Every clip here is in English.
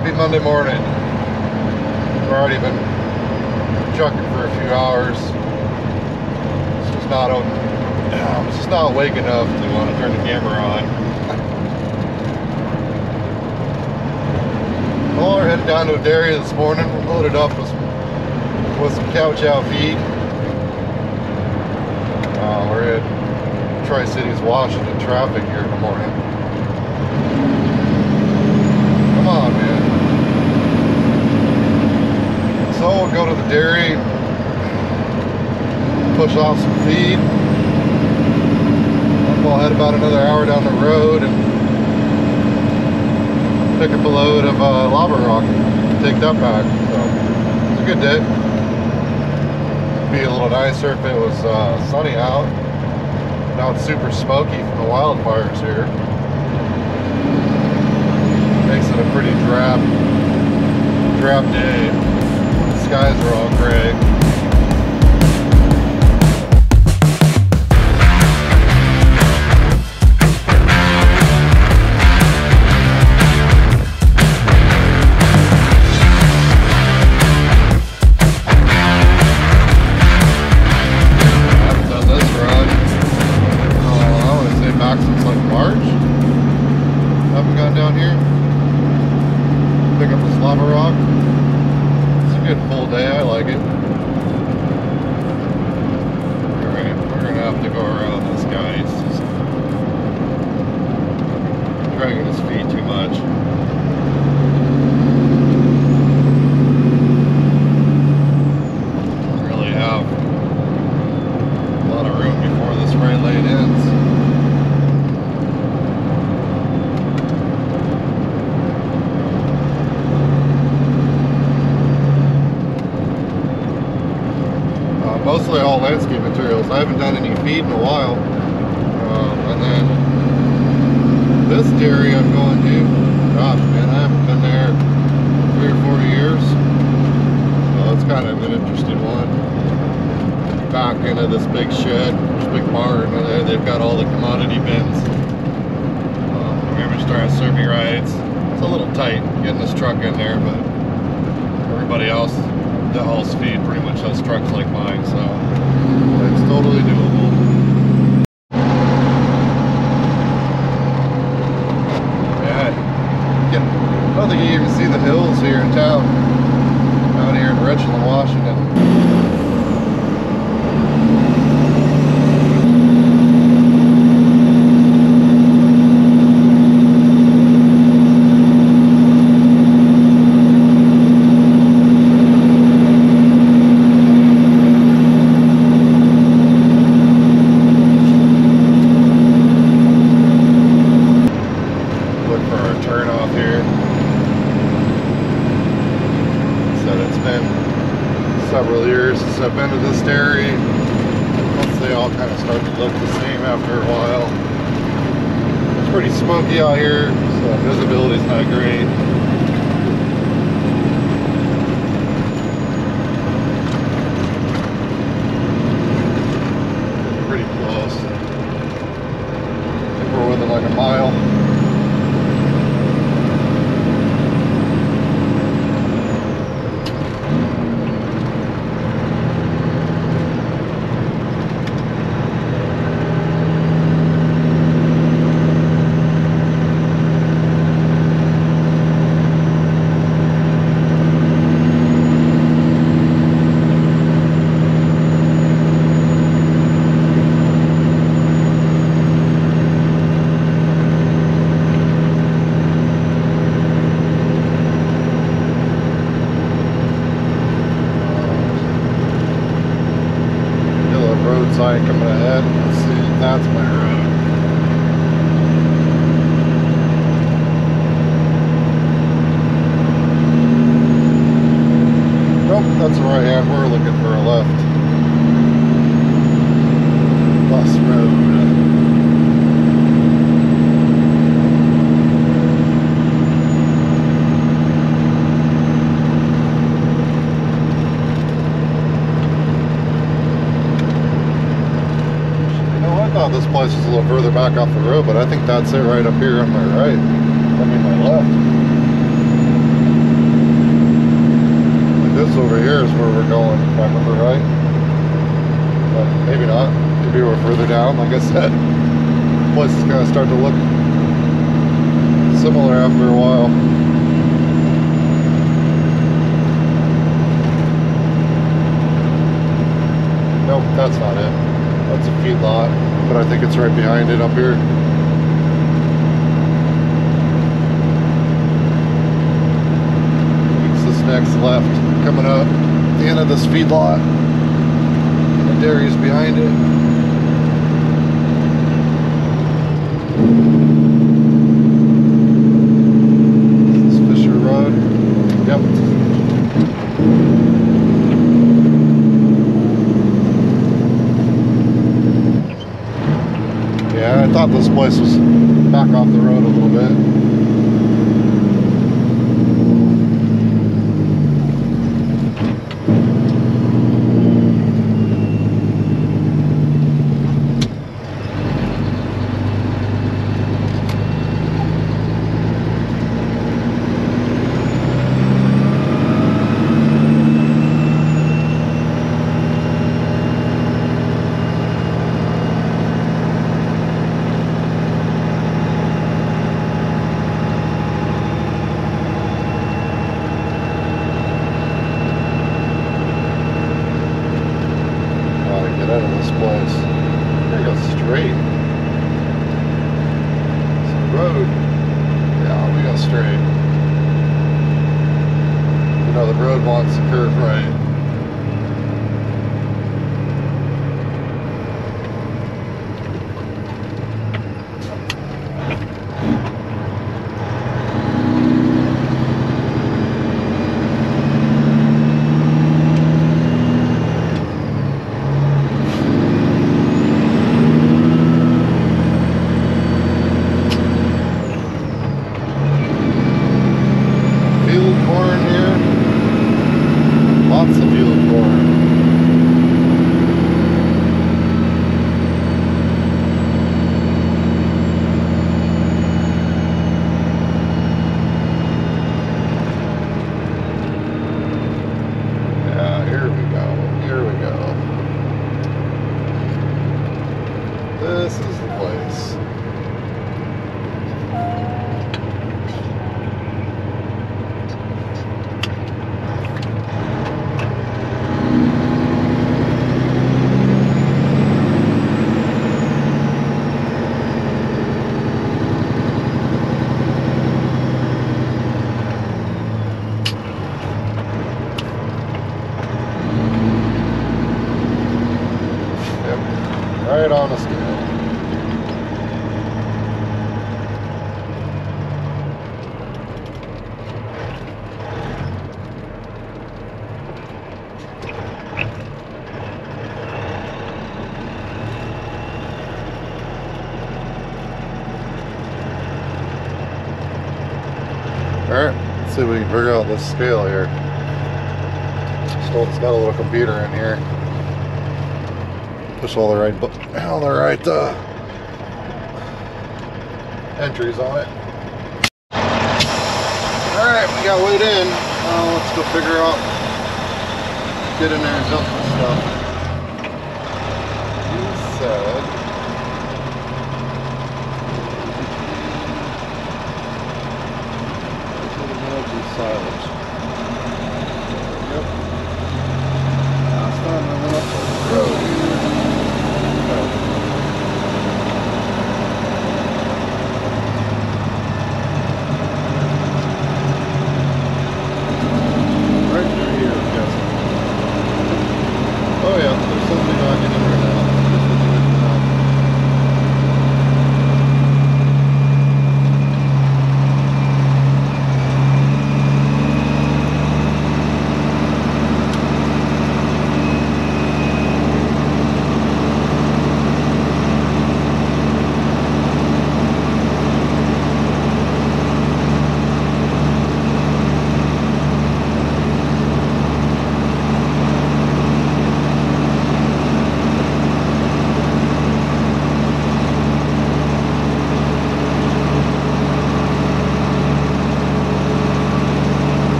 Happy Monday morning. We've already been trucking for a few hours. It's just not open. I'm just not awake enough to want to turn the camera on. Well, we're headed down to a dairy this morning. We loaded up with some cow chow feed. We're in Tri-Cities, Washington traffic here in the morning. Come on, man. So we'll go to the dairy, push off some feed, and we'll head about another hour down the road and pick up a load of lava rock and take that back. So it's a good day. Be a little nicer if it was sunny out. Now it's super smoky from the wildfires here. Makes it a pretty drab day. The skies are all gray. I haven't done this run. I want to say back since like March. I haven't gone down here. Pick up this lava rock. It's a good full day, I like it. Alright, we're gonna have to go around this guy. He's just dragging his feet too much. Doesn't really have a lot of room before this right lane ends. Mostly all landscape materials. I haven't done any feed in a while. And then this dairy I'm going to, gosh man, I haven't been there 3 or 4 years. So it's kind of an interesting one. Back into this big shed, this big barn, and there they've got all the commodity bins. Garbage trash, survey rides. It's a little tight getting this truck in there, but everybody else that hauls feed pretty much has trucks like mine, so it's totally doable. Yeah, I don't think you even see the hills here in town, out here in Richland, Washington. Several years since I've been to this dairy. Once they all kind of start to look the same after a while. It's pretty smoky out here, so visibility's not great. Pretty close. I think we're within like a mile. Coming ahead. Let's see, that's my road. Nope, that's the right hand. We're looking for a left. Bus road. This place is a little further back off the road, but I think that's it right up here on my right. I mean my left. house over here is where we're going, if I remember right. But maybe not. Maybe we're further down, like I said. The place is going to start to look similar after a while. Nope, that's not it. That's a feedlot, but I think it's right behind it up here. Next left, coming up the end of this feedlot, and the dairy's behind it. This is Fisher Road. Yep. Yeah, I thought this place was back off the road a little bit. We can figure out this scale here. It's got a little computer in here. Push all the right entries on it. Alright, we got weighed in. Let's go figure out, get in there and dump this stuff. You said silence. Yep. It's time to run up the road. Right through here, I'm guessing. Oh yeah, there's something I can do right now.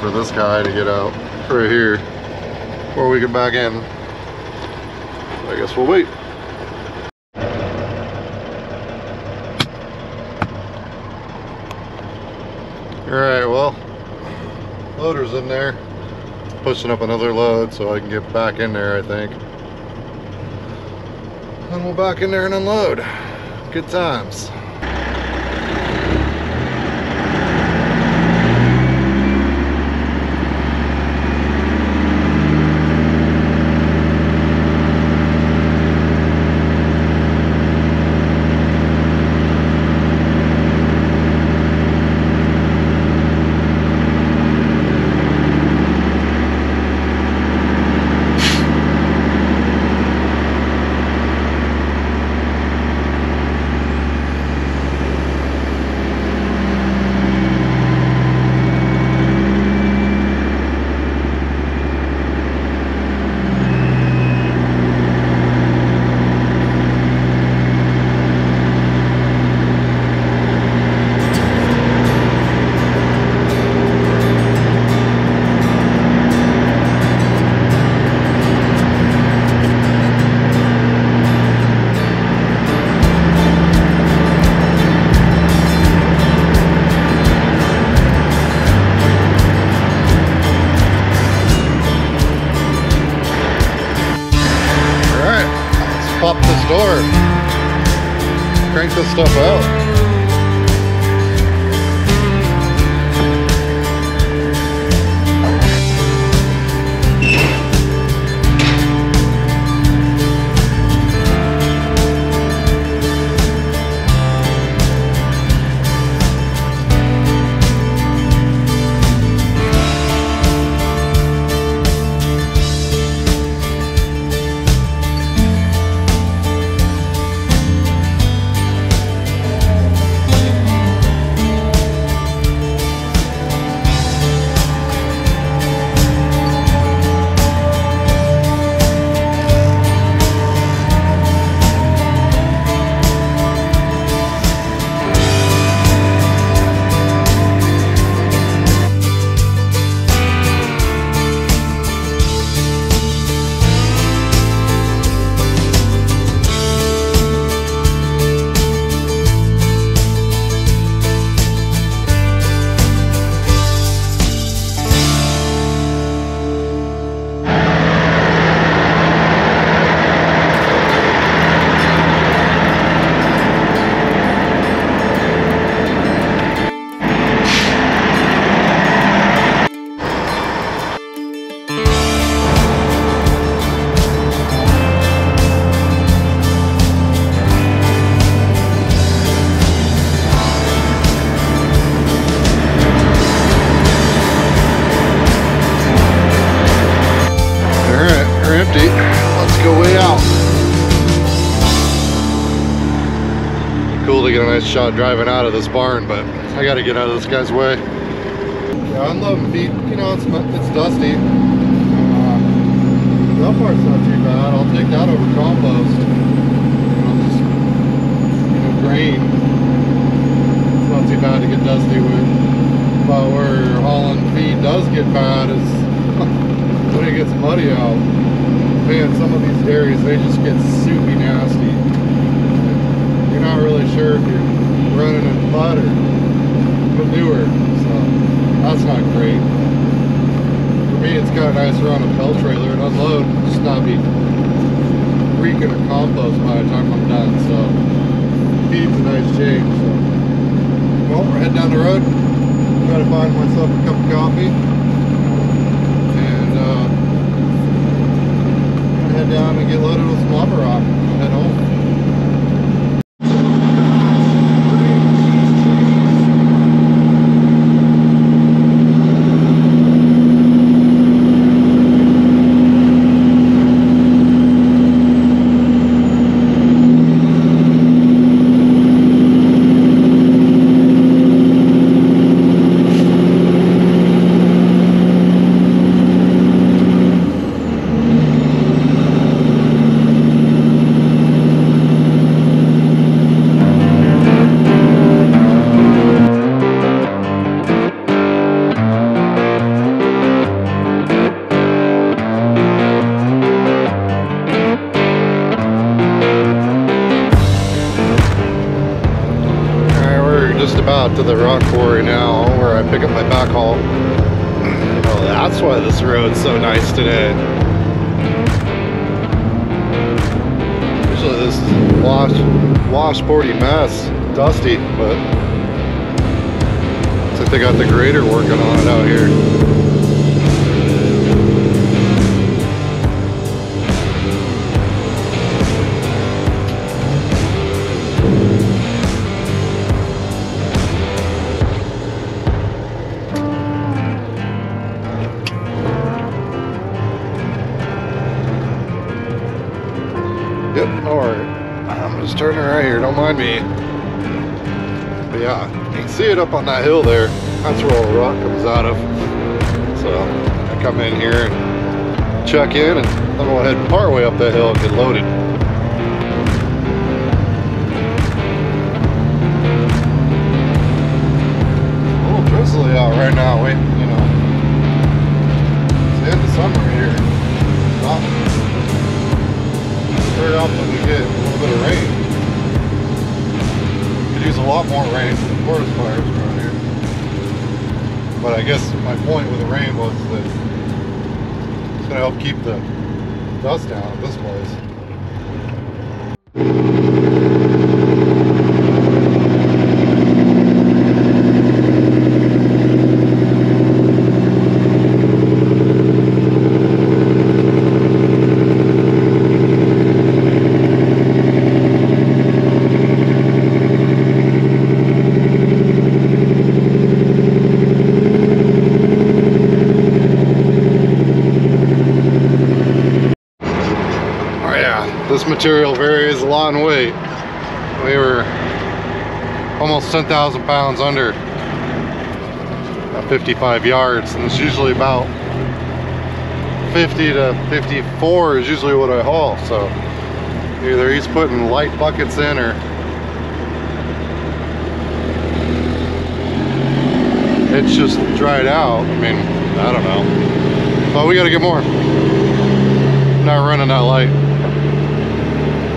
for this guy to get out right here before we get back in. I guess we'll wait. Alright, well, loader's in there. Pushing up another load so I can get back in there, I think. And we'll back in there and unload. Good times. Pop this door, crank this stuff out. Shot driving out of this barn, but I gotta get out of this guy's way. Yeah, unloading feet, you know, it's dusty. That part's not too bad. I'll take that over compost. I'll just, you know, grain. It's not too bad to get dusty with. But where hauling feed does get bad is when it gets muddy out. Man, some of these dairies, they just get soupy nasty. Not really sure if you're running in mud or manure, so that's not great. For me, it's kind of nicer on a belt trailer and unload, just not be reeking of compost by the time I'm done. So feed's a nice change. So, well, we're heading down the road, try to find myself a cup of coffee, and I'm gonna head down and get loaded with some lumber rock and head home. out to the rock quarry now where I pick up my backhaul. Well, that's why this road's so nice today. Usually this is washboardy mess, dusty, but looks like they got the grader working on it out here. Turning right here, don't mind me. But yeah, you can see it up on that hill there. That's where all the rock comes out of. So I come in here and check in, and I'm gonna head part way up that hill and get loaded. A little drizzly out right now. Wait, you know, it's the end of summer here. Stop. Straight up when we get a little bit of rain. Use a lot more rain than the forest fires around here. But I guess my point with the rain was that it's going to help keep the dust down at this place. This material varies a lot in weight. We were almost 10,000 pounds under at 55 yards, and it's usually about 50 to 54 is usually what I haul. So either he's putting light buckets in or it's just dried out. I mean, I don't know. But we got to get more. I'm not running that light.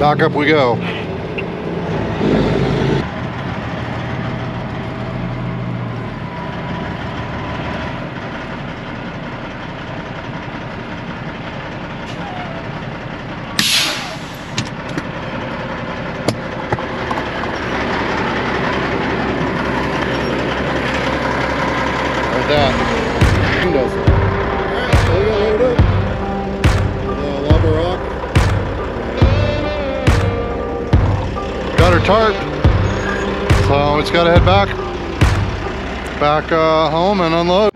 Back up we go. Like that. Windows. Tarp, so it's got to head back home and unload.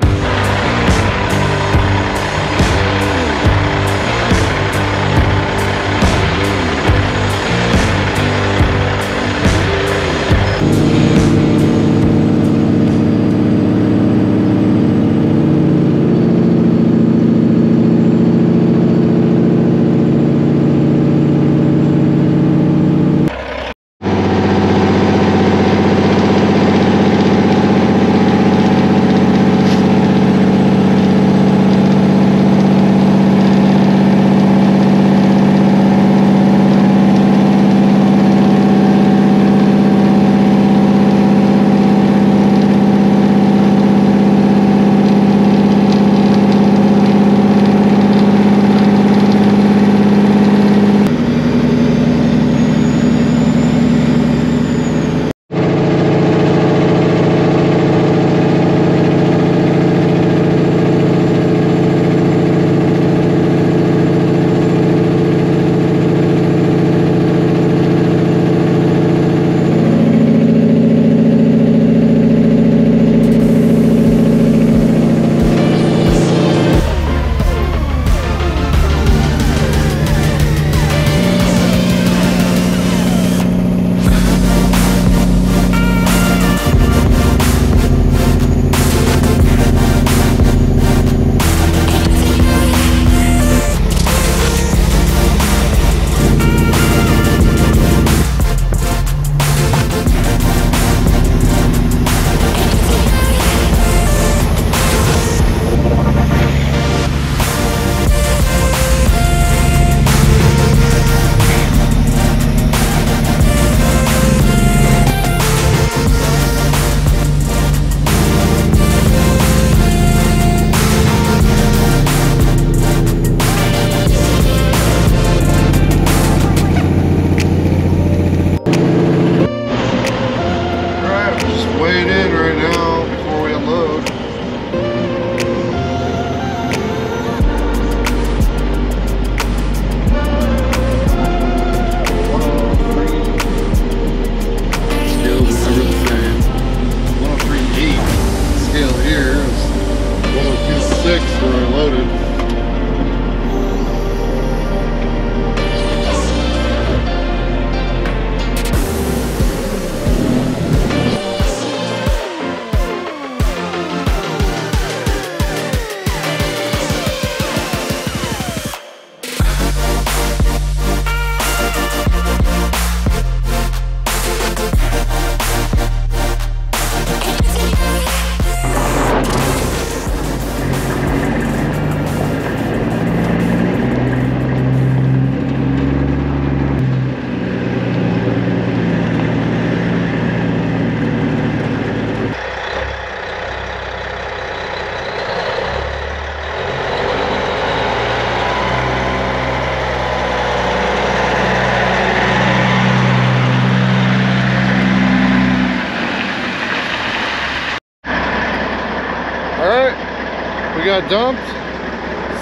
got dumped,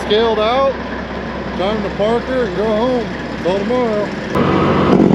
scaled out, time to park her and go home. Till tomorrow.